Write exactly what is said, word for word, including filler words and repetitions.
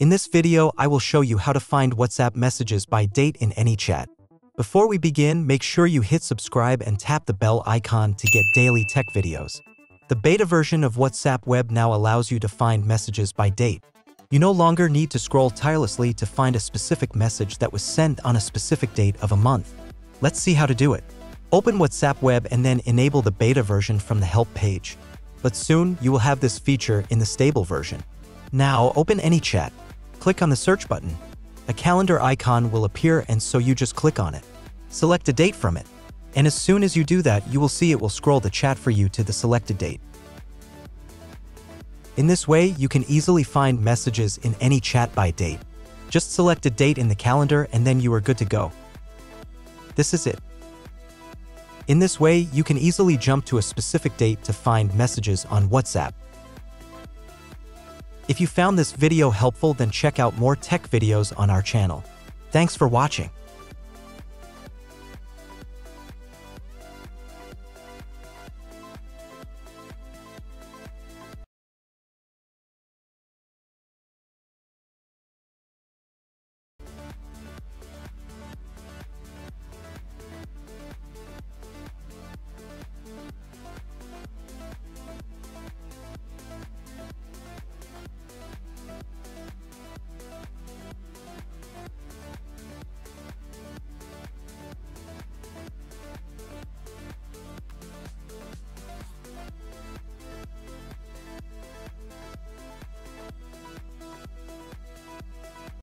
In this video, I will show you how to find WhatsApp messages by date in any chat. Before we begin, make sure you hit subscribe and tap the bell icon to get daily tech videos. The beta version of WhatsApp Web now allows you to find messages by date. You no longer need to scroll tirelessly to find a specific message that was sent on a specific date of a month. Let's see how to do it. Open WhatsApp Web and then enable the beta version from the help page. But soon, you will have this feature in the stable version. Now, open any chat. Click on the search button. A calendar icon will appear, and so you just click on it. Select a date from it. And as soon as you do that, you will see it will scroll the chat for you to the selected date. In this way, you can easily find messages in any chat by date. Just select a date in the calendar and then you are good to go. This is it. In this way, you can easily jump to a specific date to find messages on WhatsApp. If you found this video helpful, then check out more tech videos on our channel. Thanks for watching.